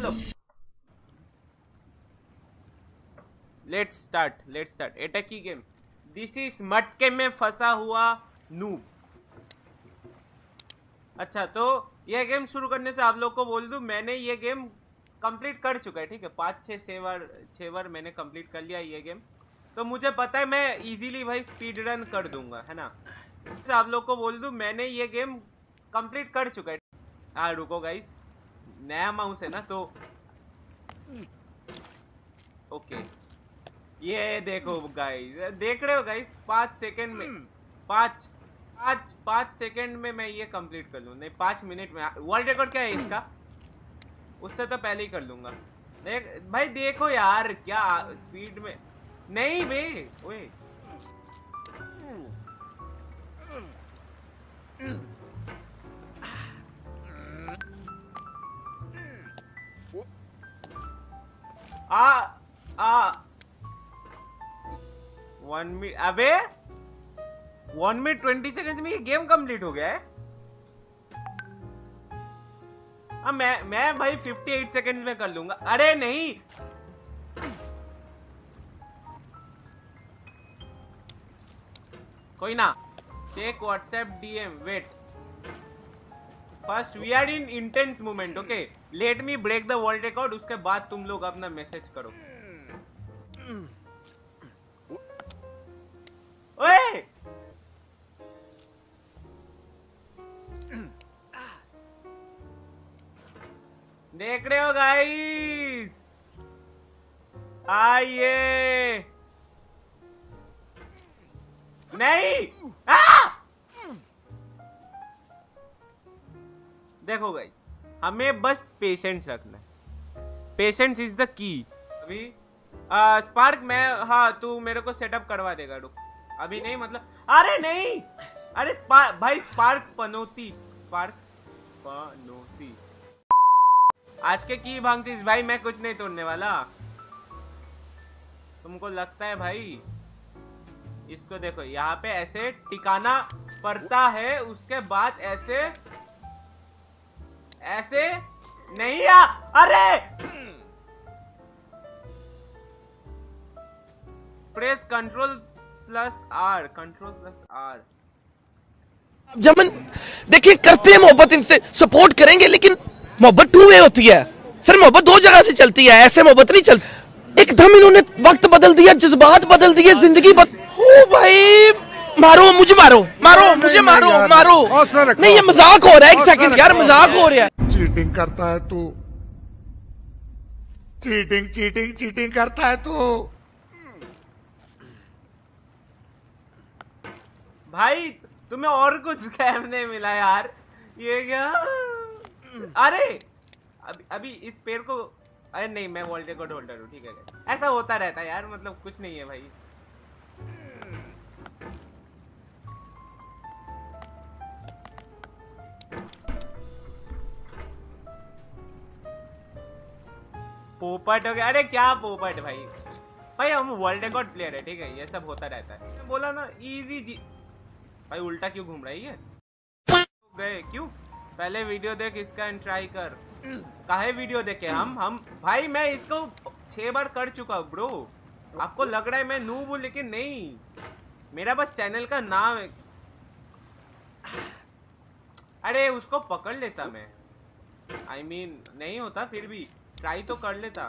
ले लो। Let's start एटैकी गेम। दिस इज मटके में फंसा हुआ नूब। अच्छा तो ये गेम शुरू करने से आप लोग को बोल दूं, मैंने ये गेम कंप्लीट कर चुका है, ठीक है, 5-6 बार मैंने कंप्लीट कर लिया ये गेम, तो मुझे पता है मैं इजीली भाई स्पीड रन कर दूंगा, है ना। तो आप लोग को बोल दूं मैंने ये गेम कंप्लीट कर चुका है। हाँ रुको गाइस, नया माउस है ना, तो ओके ये देखो गाइस, देख रहे हो गाइस, 5 सेकंड में मैं ये कंप्लीट कर लूँ, नहीं 5 मिनट में। वर्ल्ड रिकॉर्ड क्या है इसका, उससे तो पहले ही कर लूँगा। देख भाई देखो यार क्या स्पीड में, नहीं बे ओए आ 1 मिनट, अबे 1 मिनट 20 सेकंड में ये गेम कंप्लीट हो गया है। अब मैं भाई 58 सेकंड में कर लूंगा। अरे नहीं कोई ना, check WhatsApp DM, wait first we are in intense moment, okay let me break the world record, उसके बाद तुम लोग अपना मैसेज करो। ओए देख रहे हो गाइस, आइए नहीं देखो गाइस, हमें बस पेशेंस रखना है, पेशेंस इज द की। अभी स्पार्क मैं, हाँ तू मेरे को सेटअप करवा देगा, रुक अभी नहीं मतलब, अरे नहीं, अरे स्पार्क भाई, स्पार्क पनोती आज के की भांगती भाई, मैं कुछ नहीं तोड़ने वाला, तुमको लगता है भाई। इसको देखो यहाँ पे ऐसे टिकाना पड़ता है, उसके बाद ऐसे ऐसे नहीं आ, अरे प्रेस कंट्रोल प्लस आर। जमन देखिए करते हैं मोहब्बत, इनसे सपोर्ट करेंगे, लेकिन मोहब्बत 2 वे होती है सर, मोहब्बत 2 जगह से चलती है, ऐसे मोहब्बत नहीं चलती। एकदम इन्होंने वक्त बदल दिया, जज्बात बदल दिए, जिंदगी बदल, भाई मारो मुझे, मारो मुझे, मारो नहीं ये मजाक हो रहा है, 1 सेकंड यार मजाक हो रहा है। चीटिंग करता है तू, चीटिंग करता है तू भाई, तुम्हें और कुछ काम नहीं मिला यार, ये क्या। अरे अभी इस पेड़ को, अरे नहीं मैं वर्ल्ड रिकॉर्ड होल्डर हूँ, ठीक है, ऐसा होता रहता है यार, मतलब कुछ नहीं है भाई। पोपट हो गया, अरे क्या पोपट भाई, भाई हम वर्ल्ड रिकॉर्ड प्लेयर है, ठीक है, ये सब होता रहता है। मैं बोला ना इजी जी, भाई उल्टा क्यों घूम रही है, गए क्यों, पहले वीडियो देख इसका एंड ट्राई कर। काहे वीडियो देखे हम भाई, मैं इसको 6 बार कर चुका हूँ ब्रो, आपको लग रहा है मैं नूब हूँ, लेकिन नहीं, मेरा बस चैनल का नाम है। अरे उसको पकड़ लेता मैं, I mean, नहीं होता फिर भी ट्राई तो कर लेता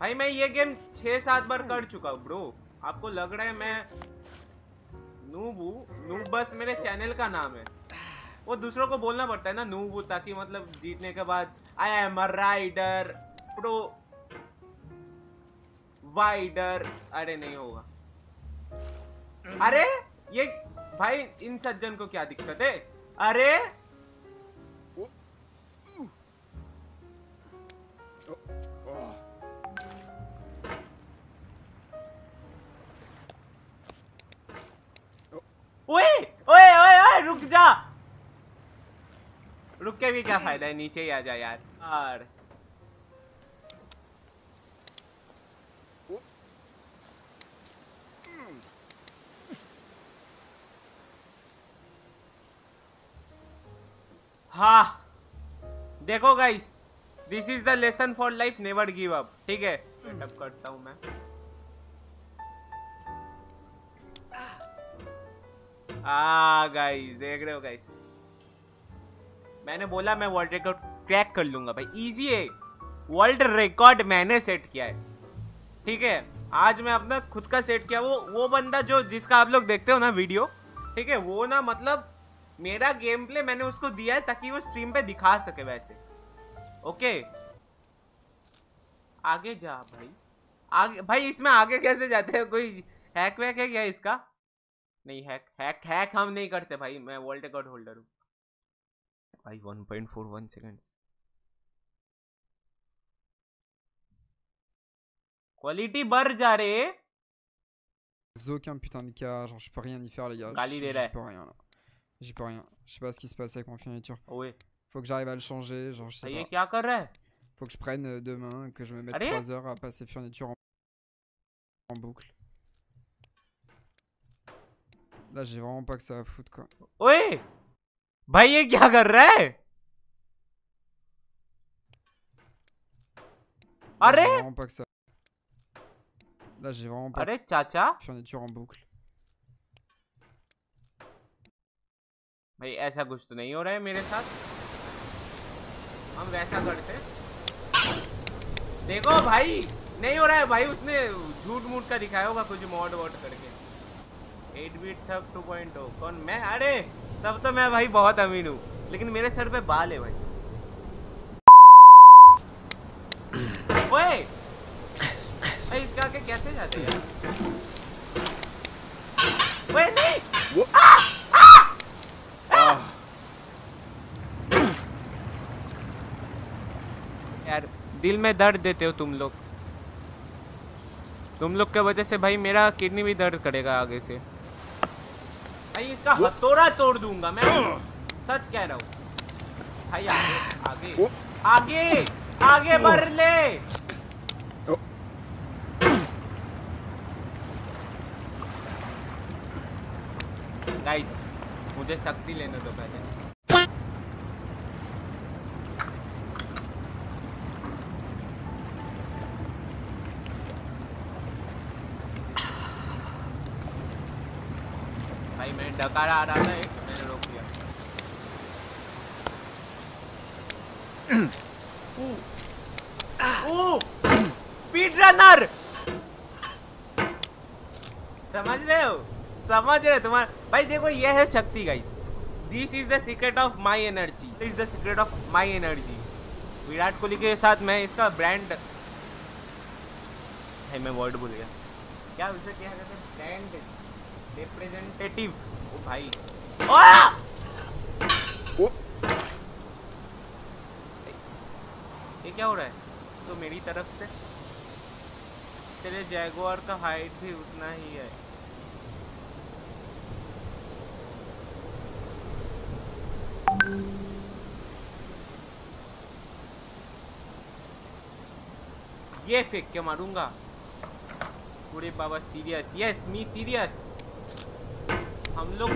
भाई, मैं ये गेम 6-7 बार कर चुका हूँ ब्रो, आपको लग रहा है मैं नूब हूँ? नूब बस मेरे चैनल का नाम है, वो दूसरों को बोलना पड़ता है ना नूब हूँ, ताकि मतलब जीतने के बाद I am a rider provider, अरे नहीं होगा। अरे ये भाई इन सज्जन को क्या दिक्कत है, अरे ओए ओए ओए रुक जा, रुक के भी क्या फायदा है, नीचे ही आ जा यार। और हाँ देखो guys, this is the lesson for life, never give up. ठीक है, सेटअप करता हूं मैं। गाइस देख रहे हो गाइस, मैंने बोला मैं वर्ल्ड रिकॉर्ड क्रैक कर लूंगा भाई, इजी है। वर्ल्ड रिकॉर्ड मैंने सेट किया है, ठीक है। आज मैं अपना खुद का सेट किया। वो बंदा जो जिसका आप लोग देखते हो ना वीडियो, ठीक है, वो ना मतलब मेरा गेम प्ले मैंने उसको दिया है ताकि वो स्ट्रीम पे दिखा सके वैसे। ओके आगे जा भाई, आगे भाई। इसमें आगे कैसे जाते हैं? कोई हैक वैक है क्या इसका? नहीं, हैक हैक हैक हम नहीं करते भाई, मैं वर्ल्ड रिकॉर्ड होल्डर हूँ भाई। 1.41 सेकंड क्वालिटी बढ़ जा रही है। Je peux rien y faire les gars. J'ai pas rien. Je sais pas ce qui se passe avec ma finiture. Oui. Faut que j'arrive à le changer, genre je sais pas. क्या कर रहा है? Faut que je prenne demain, que je me mette 3 heures à passer furniture en boucle. Là, j'ai vraiment pas que ça à foutre quoi. Oui. भाई ये क्या कर रहा है? अरे vraiment pas que ça. Là, j'ai vraiment pas. अरे चाचा furniture en boucle. भाई ऐसा कुछ तो नहीं हो रहा है मेरे साथ, हम वैसा करते हैं। देखो भाई नहीं हो रहा है भाई, उसने झूठ मूठ का दिखाया होगा कुछ मॉड वॉड करके। 8-bit थब 2.0 कौन मैं? अरे तब तो मैं भाई बहुत अमीर हूँ, लेकिन मेरे सर पे बाल है भाई। ओए भाई इसके आगे कैसे जाते हैं? ओए नहीं यार, दिल में दर्द देते हो तुम लोग। तुम लोग के वजह से भाई मेरा किडनी भी दर्द करेगा आगे से भाई। इसका हथौड़ा तोड़ दूंगा मैं, सच कह रहा हूँ भाई। आगे आगे आगे आगे बढ़ ले। गाइस मुझे शक्ति लेने दो पहले। मैंने डकारा आ रहा था एक, मैंने रोक दिया। स्पीड रनर समझ रहे हो? समझ रहे हो तुम्हारा भाई? देखो ये है शक्ति guys. This is the secret of my energy, this is the secret of my energy. Virat Kohli के साथ मैं इसका ब्रांड भाई, मैं वर्ड भूल गया क्या उसे क्या कहते हैं, ब्रांड रिप्रेजेंटेटिव। ओ भाई ये क्या हो रहा है? तो मेरी तरफ से तेरे जैगुआर का हाइट भी उतना ही है। ये फेंक के मारूंगा पूरे बाबा। सीरियस? यस मी सीरियस, हम लोग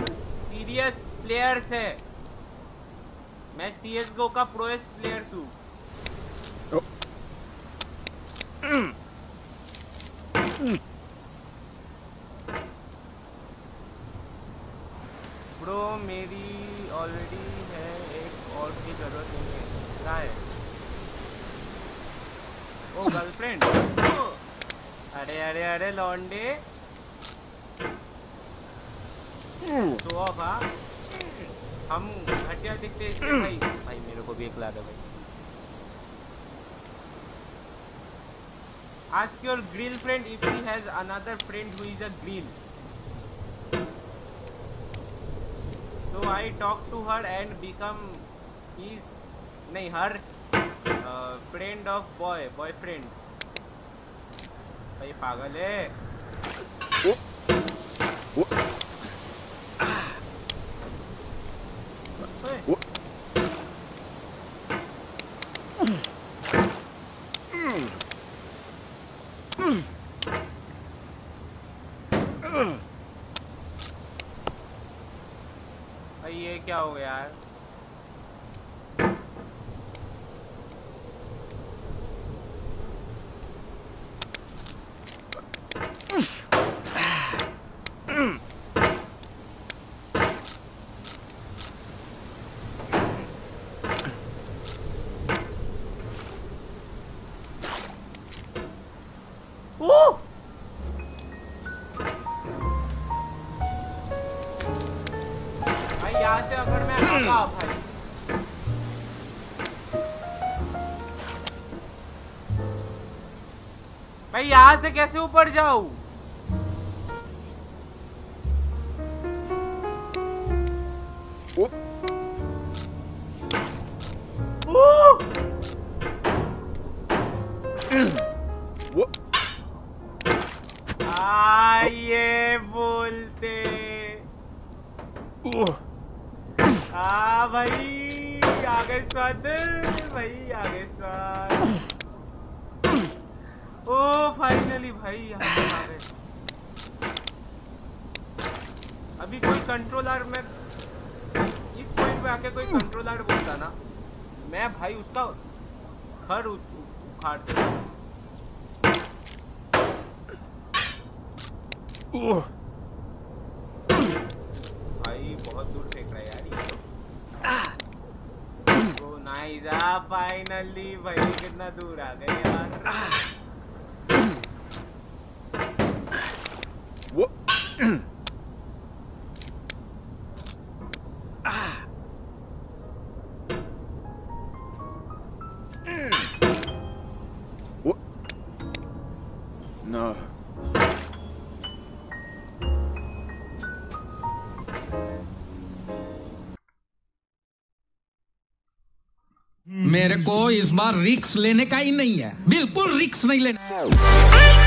सीरियस प्लेयर्स है। मैं CSGO का प्रोएस प्लेयर हूँ। ब्रो मेरी ऑलरेडी है, एक और की जरूरत नहीं है। क्या है? ओ गर्लफ्रेंड। अरे अरे अरे लौंडे तो अब हम घटिया दिखते हैं भाई। भाई मेरे को भी एक लादा भाई। Ask your grill friend if she has another friend who is a grill. So I talk to her and become his नहीं her friend of boyfriend. भाई पागल है। क्या हो गया यार? यहाँ से अगर मैं आता भाई मैं यहाँ से कैसे ऊपर जाऊं? ये बोलते आ भाई आ गए स्वाद, भाई आ गए स्वाद। ओ फाइनली भाई आ गए। अभी कोई कंट्रोल आर में इस पॉइंट पे आके कोई कंट्रोल आर बोलता ना, मैं भाई उसका घर उखाड़ देता। भाई बहुत दूर फेंक रहा है यार। ओ नाइस आ फाइनली भाई कितना दूर आ गए यार। वो मेरे को इस बार रिस्क लेने का ही नहीं है, बिल्कुल रिस्क नहीं लेना।